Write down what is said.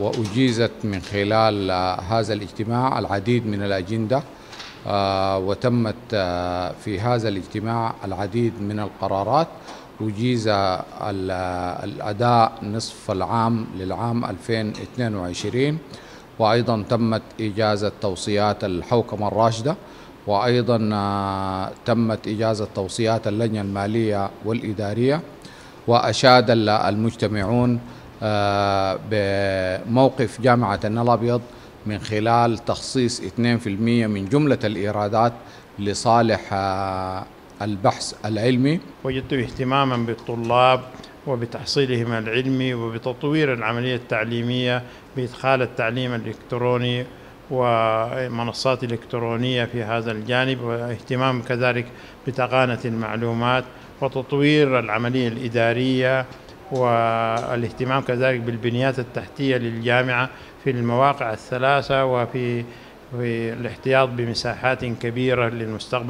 وأجيزت من خلال هذا الاجتماع العديد من الأجندة، وتمت في هذا الاجتماع العديد من القرارات. أجيز الأداء نصف العام للعام 2022، وأيضا تمت إجازة توصيات الحوكمة الراشدة، وأيضا تمت إجازة توصيات اللجنة المالية والإدارية. وأشاد المجتمعون بموقف جامعة النيل الأبيض من خلال تخصيص 2% من جملة الإيرادات لصالح البحث العلمي. وجدت اهتماما بالطلاب وبتحصيلهم العلمي وبتطوير العملية التعليمية بإدخال التعليم الإلكتروني ومنصات إلكترونية في هذا الجانب، واهتمام كذلك بتقنية المعلومات وتطوير العملية الإدارية، والاهتمام كذلك بالبنيات التحتية للجامعة في المواقع الثلاثة، وفي الاحتياط بمساحات كبيرة للمستقبل.